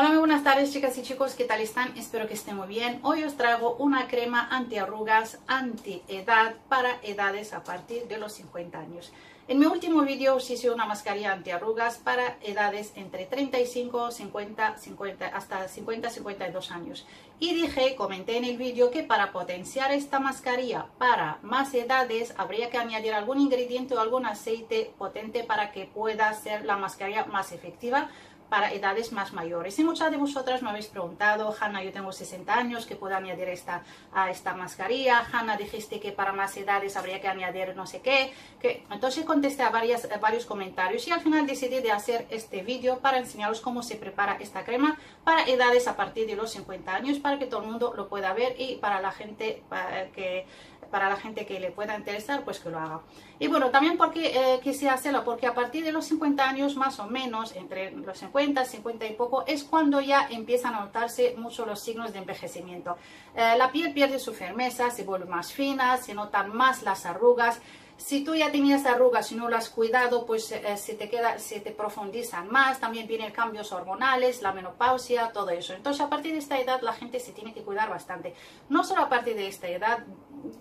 Hola, muy buenas tardes chicas y chicos, ¿qué tal están? Espero que estén muy bien. Hoy os traigo una crema antiarrugas, antiedad, para edades a partir de los 50 años. En mi último vídeo os hice una mascarilla antiarrugas para edades entre 35, 50, hasta 50, 52 años. Y dije, comenté en el vídeo que para potenciar esta mascarilla para más edades habría que añadir algún ingrediente o algún aceite potente para que pueda ser la mascarilla más efectiva para edades más mayores. Y muchas de vosotras me habéis preguntado, Hanna, yo tengo 60 años, ¿qué puedo añadir a esta mascarilla? Hanna, dijiste que para más edades habría que añadir no sé qué. Entonces contesté a varios comentarios y al final decidí de hacer este vídeo para enseñaros cómo se prepara esta crema para edades a partir de los 50 años, para que todo el mundo lo pueda ver y para la gente que le pueda interesar, pues que lo haga. Y bueno, también porque quise hacerlo, porque a partir de los 50 años más o menos, entre los 50, 50 y poco, es cuando ya empiezan a notarse mucho los signos de envejecimiento. La piel pierde su firmeza, se vuelve más fina, se notan más las arrugas. Si tú ya tenías arrugas y no las has cuidado, pues se te profundizan más. También vienen cambios hormonales, la menopausia, todo eso. Entonces, a partir de esta edad, la gente se tiene que cuidar bastante. No solo a partir de esta edad,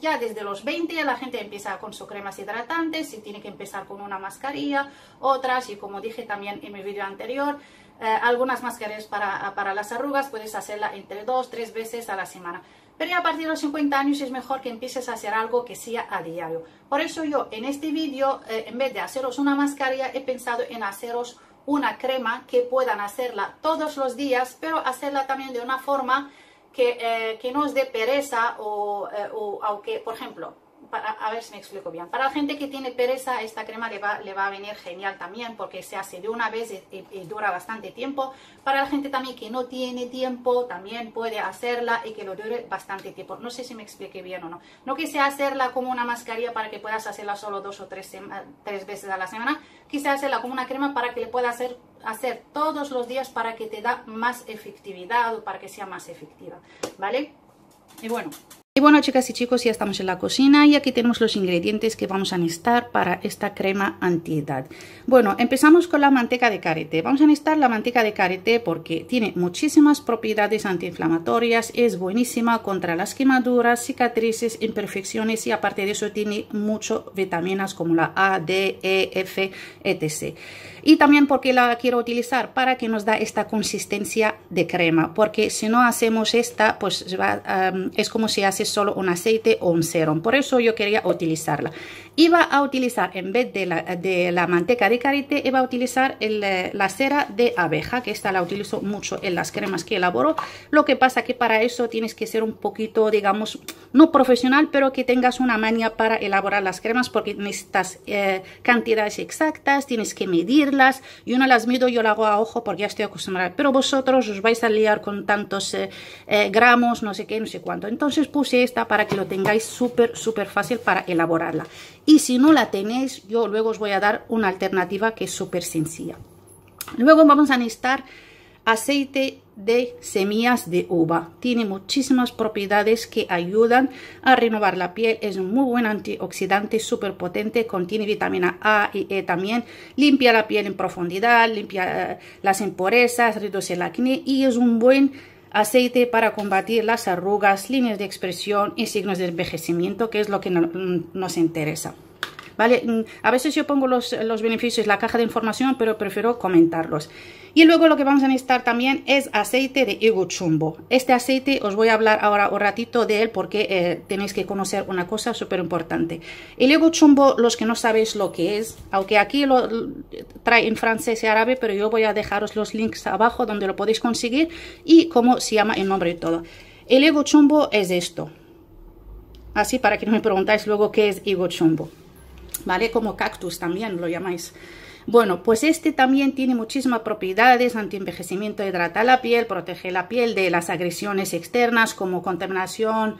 ya desde los 20 la gente empieza con sus cremas hidratantes y tiene que empezar con una mascarilla, otras, y como dije también en mi vídeo anterior, algunas mascarillas para las arrugas puedes hacerla entre 2-3 veces a la semana. Pero ya a partir de los 50 años es mejor que empieces a hacer algo que sea a diario. Por eso yo en este vídeo, en vez de haceros una mascarilla, he pensado en haceros una crema que puedan hacerla todos los días, pero hacerla también de una forma que no os dé pereza o aunque, por ejemplo, a ver si me explico bien. Para la gente que tiene pereza, esta crema le va a venir genial también, porque se hace de una vez y dura bastante tiempo. Para la gente también que no tiene tiempo, también puede hacerla y que lo dure bastante tiempo. No sé si me expliqué bien o no. No quise hacerla como una mascarilla para que puedas hacerla solo 2 o 3 veces a la semana. Quise hacerla como una crema para que le puedas hacer todos los días, para que te da más efectividad o para que sea más efectiva, ¿vale? Y bueno, chicas y chicos, ya estamos en la cocina y aquí tenemos los ingredientes que vamos a necesitar para esta crema antiedad. Bueno, empezamos con la manteca de karité. Vamos a necesitar la manteca de karité porque tiene muchísimas propiedades antiinflamatorias, es buenísima contra las quemaduras, cicatrices, imperfecciones, y aparte de eso tiene muchas vitaminas como la A, D, E, F, etc. Y también porque la quiero utilizar para que nos da esta consistencia de crema, porque si no hacemos esta, pues es como si haces solo un aceite o un serum. Por eso yo quería utilizarla. Iba a utilizar, en vez de la manteca de karité, iba a utilizar la cera de abeja, que esta la utilizo mucho en las cremas que elaboro. Lo que pasa que para eso tienes que ser un poquito, digamos, no profesional, pero que tengas una manía para elaborar las cremas, porque necesitas cantidades exactas, tienes que medirlas. Yo no las mido, yo la hago a ojo porque ya estoy acostumbrada, pero vosotros os vais a liar con tantos gramos, no sé qué, no sé cuánto. Entonces puse esta para que lo tengáis súper fácil para elaborarla. Y si no la tenéis, yo luego os voy a dar una alternativa que es súper sencilla. Luego vamos a necesitar aceite de semillas de uva. Tiene muchísimas propiedades que ayudan a renovar la piel. Es un muy buen antioxidante, súper potente, contiene vitamina A y E también. Limpia la piel en profundidad, limpia las impurezas, reduce el acné y es un buen aceite para combatir las arrugas, líneas de expresión y signos de envejecimiento, que es lo que nos interesa, ¿vale? A veces yo pongo los beneficios en la caja de información, pero prefiero comentarlos. Y luego lo que vamos a necesitar también es aceite de higo chumbo. Este aceite os voy a hablar ahora un ratito de él, porque tenéis que conocer una cosa súper importante. El higo chumbo, los que no sabéis lo que es, aunque aquí lo trae en francés y árabe, pero yo voy a dejaros los links abajo donde lo podéis conseguir y cómo se llama, el nombre y todo. El higo chumbo es esto, así para que no me preguntáis luego qué es higo chumbo, ¿vale? Como cactus también lo llamáis. Bueno, pues este también tiene muchísimas propiedades, antienvejecimiento, hidrata la piel, protege la piel de las agresiones externas como contaminación,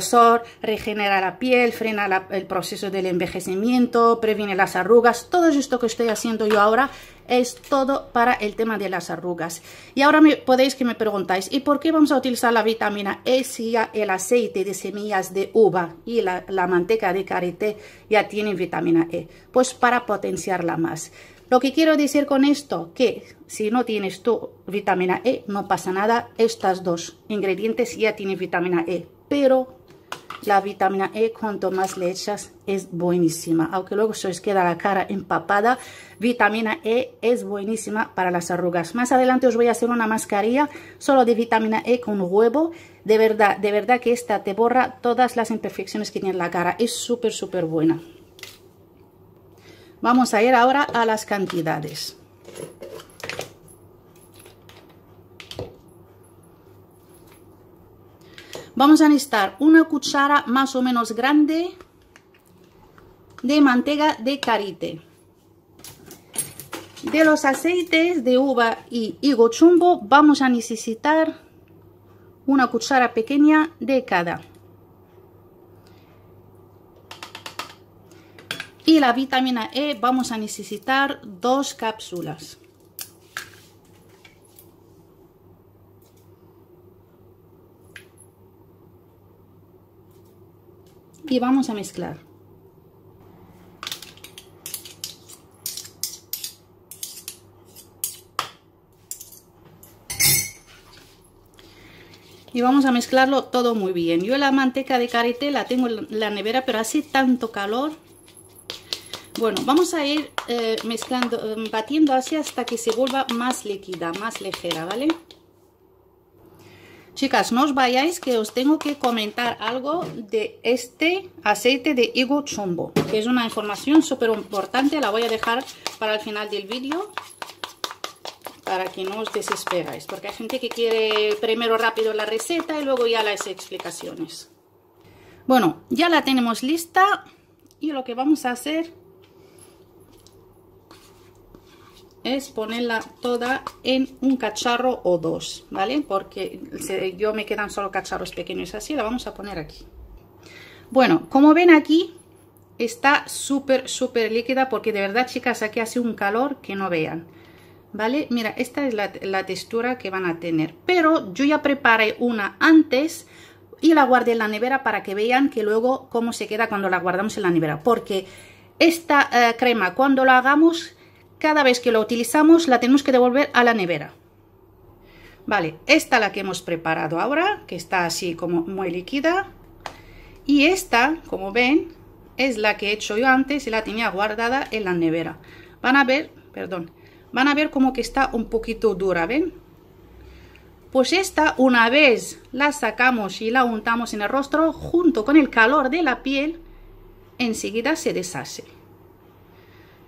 sol, regenera la piel, frena el proceso del envejecimiento, previene las arrugas. Todo esto que estoy haciendo yo ahora es todo para el tema de las arrugas. Y ahora me preguntáis, ¿y por qué vamos a utilizar la vitamina E si ya el aceite de semillas de uva y la manteca de karité ya tienen vitamina E? Pues para potenciarla más. Lo que quiero decir con esto, que si no tienes tú vitamina E, no pasa nada. Estas dos ingredientes ya tienen vitamina E, pero la vitamina E, cuanto más le echas, es buenísima. Aunque luego se os queda la cara empapada, vitamina E es buenísima para las arrugas. Más adelante os voy a hacer una mascarilla solo de vitamina E con huevo. De verdad que esta te borra todas las imperfecciones que tiene la cara. Es súper, súper buena. Vamos a ir ahora a las cantidades. Vamos a necesitar una cuchara más o menos grande de manteca de karité. De los aceites de uva y higo chumbo vamos a necesitar una cuchara pequeña de cada. Y la vitamina E vamos a necesitar 2 cápsulas. Y vamos a mezclar. Y vamos a mezclarlo todo muy bien. Yo la manteca de karité la tengo en la nevera, pero hace tanto calor. Bueno, vamos a ir mezclando, batiendo así hasta que se vuelva más líquida, más ligera, ¿vale? Chicas, no os vayáis, que os tengo que comentar algo de este aceite de higo chumbo, que es una información súper importante. La voy a dejar para el final del vídeo, para que no os desesperáis, porque hay gente que quiere primero rápido la receta y luego ya las explicaciones. Bueno, ya la tenemos lista y lo que vamos a hacer es ponerla toda en un cacharro o dos, ¿vale? Porque yo me quedan solo cacharros pequeños, así la vamos a poner aquí. Bueno, como ven aquí, está súper, súper líquida, porque de verdad, chicas, aquí hace un calor que no vean, ¿vale? Mira, esta es la textura que van a tener, pero yo ya preparé una antes y la guardé en la nevera para que vean que luego cómo se queda cuando la guardamos en la nevera, porque esta crema, cuando la hagamos, cada vez que la utilizamos la tenemos que devolver a la nevera. Vale, esta la que hemos preparado ahora, que está así como muy líquida. Y esta, como ven, es la que he hecho yo antes y la tenía guardada en la nevera. Van a ver, perdón, van a ver como que está un poquito dura, ¿ven? Pues esta, una vez la sacamos y la untamos en el rostro, junto con el calor de la piel, enseguida se deshace.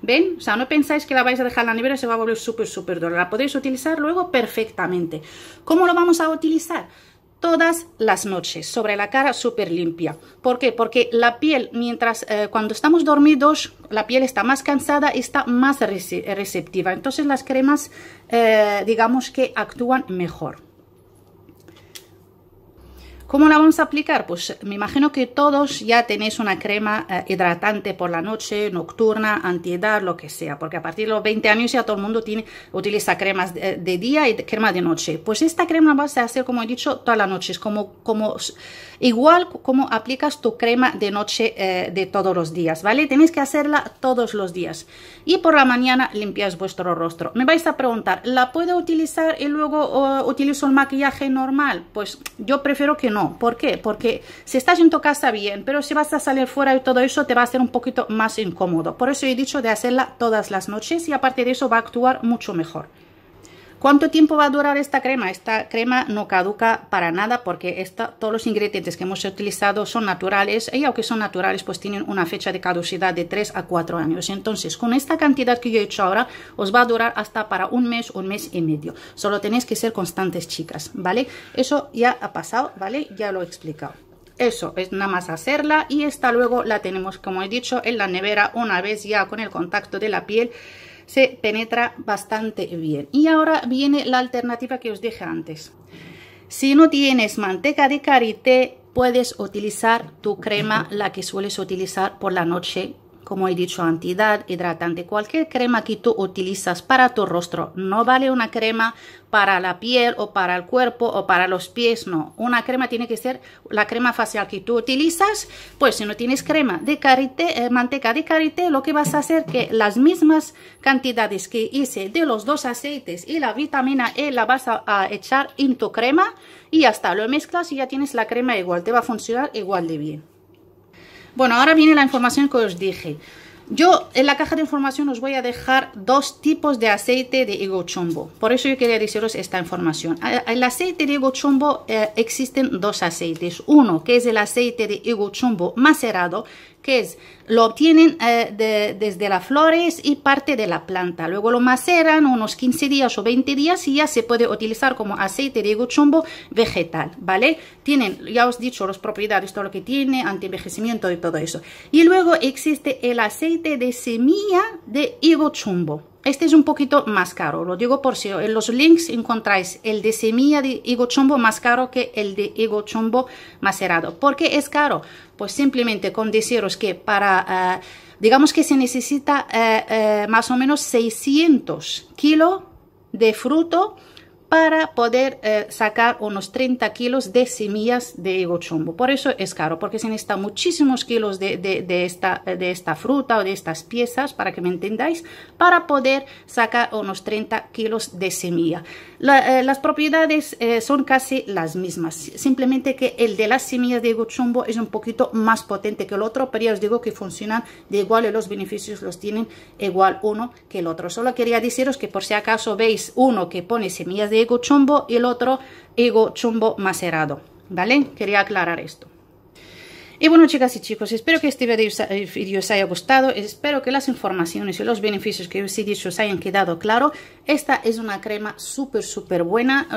¿Ven? O sea, no pensáis que la vais a dejar en la nevera, se va a volver súper, súper dura. La podéis utilizar luego perfectamente. ¿Cómo lo vamos a utilizar? Todas las noches, sobre la cara súper limpia. ¿Por qué? Porque la piel, mientras cuando estamos dormidos, la piel está más cansada, está más receptiva. Entonces las cremas, digamos que actúan mejor. ¿Cómo la vamos a aplicar? Pues me imagino que todos ya tenéis una crema hidratante por la noche, nocturna, antiedad, lo que sea. Porque a partir de los 20 años ya todo el mundo utiliza cremas de día y crema de noche. Pues esta crema vas a hacer, como he dicho, todas las noches. Igual como aplicas tu crema de noche de todos los días, ¿vale? Tenéis que hacerla todos los días. Y por la mañana limpiáis vuestro rostro. Me vais a preguntar, ¿la puedo utilizar y luego utilizo el maquillaje normal? Pues yo prefiero que no. ¿Por qué? Porque si estás en tu casa bien, pero si vas a salir fuera y todo eso te va a hacer un poquito más incómodo. Por eso he dicho de hacerla todas las noches y aparte de eso va a actuar mucho mejor. ¿Cuánto tiempo va a durar esta crema? Esta crema no caduca para nada porque todos los ingredientes que hemos utilizado son naturales y aunque son naturales pues tienen una fecha de caducidad de 3 a 4 años. Entonces con esta cantidad que yo he hecho ahora os va a durar hasta para un mes y medio. Solo tenéis que ser constantes, chicas, ¿vale? Eso ya ha pasado, ¿vale? Ya lo he explicado. Eso es nada más hacerla y esta luego la tenemos, como he dicho, en la nevera una vez ya con el contacto de la piel. Se penetra bastante bien. Y ahora viene la alternativa que os dije antes. Si no tienes manteca de karité, puedes utilizar tu crema, la que sueles utilizar por la noche, Como he dicho, entidad hidratante. Cualquier crema que tú utilizas para tu rostro, no vale una crema para la piel o para el cuerpo o para los pies, no. Una crema tiene que ser la crema facial que tú utilizas. Pues si no tienes crema de karité, manteca de karité, lo que vas a hacer que las mismas cantidades que hice de los dos aceites y la vitamina E la vas a echar en tu crema y hasta lo mezclas y ya tienes la crema igual, te va a funcionar igual de bien. Bueno, ahora viene la información que os dije. Yo en la caja de información os voy a dejar dos tipos de aceite de higo chumbo. Por eso yo quería deciros esta información. El aceite de higo chumbo, existen dos aceites. Uno que es el aceite de higo chumbo macerado, que es, lo obtienen desde las flores y parte de la planta. Luego lo maceran unos 15 días o 20 días y ya se puede utilizar como aceite de higo chumbo vegetal, ¿vale? Tienen, ya os he dicho, las propiedades, todo lo que tiene, antienvejecimiento y todo eso. Y luego existe el aceite de semilla de higo chumbo. Este es un poquito más caro, lo digo por si en los links encontráis el de semilla de higo chumbo más caro que el de higo chumbo macerado. ¿Por qué es caro? Pues simplemente con deciros que para, digamos que se necesita más o menos 600 kilos de fruto para poder sacar unos 30 kilos de semillas de higo chumbo. Por eso es caro, porque se necesitan muchísimos kilos de esta fruta o de estas piezas, para que me entendáis, para poder sacar unos 30 kilos de semilla. Las propiedades son casi las mismas, simplemente que el de las semillas de higo chumbo es un poquito más potente que el otro, pero ya os digo que funcionan de igual y los beneficios los tienen igual uno que el otro. Solo quería deciros que por si acaso veis uno que pone semillas de higo chumbo y el otro higo chumbo macerado, ¿vale? Quería aclarar esto. Y bueno, chicas y chicos, espero que este vídeo os haya gustado, espero que las informaciones y los beneficios que os he dicho os hayan quedado claro. Esta es una crema súper, súper buena.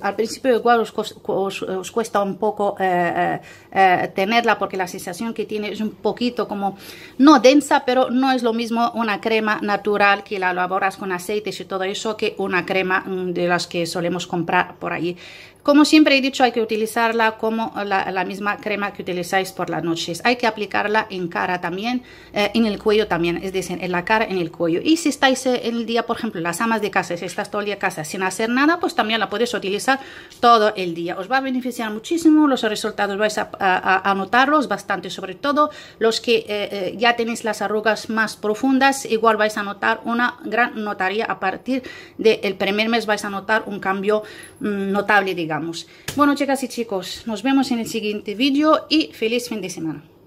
Al principio igual os cuesta un poco tenerla, porque la sensación que tiene es un poquito como, no densa, pero no es lo mismo una crema natural que la elaboras con aceites y todo eso que una crema de las que solemos comprar por allí. Como siempre he dicho, hay que utilizarla como la misma crema que utilizáis por las noches. Hay que aplicarla en cara también, en el cuello también, es decir, en la cara, en el cuello. Y si estáis en el día, por ejemplo, las amas de casa, si estás todo el día en casa sin hacer nada, pues también la podéis utilizar todo el día. Os va a beneficiar muchísimo, los resultados vais a notarlos bastante, sobre todo los que ya tenéis las arrugas más profundas, igual vais a notar una gran notaría a partir del primer mes, vais a notar un cambio notable, digamos. Bueno, chicas y chicos, nos vemos en el siguiente vídeo y feliz fin de semana.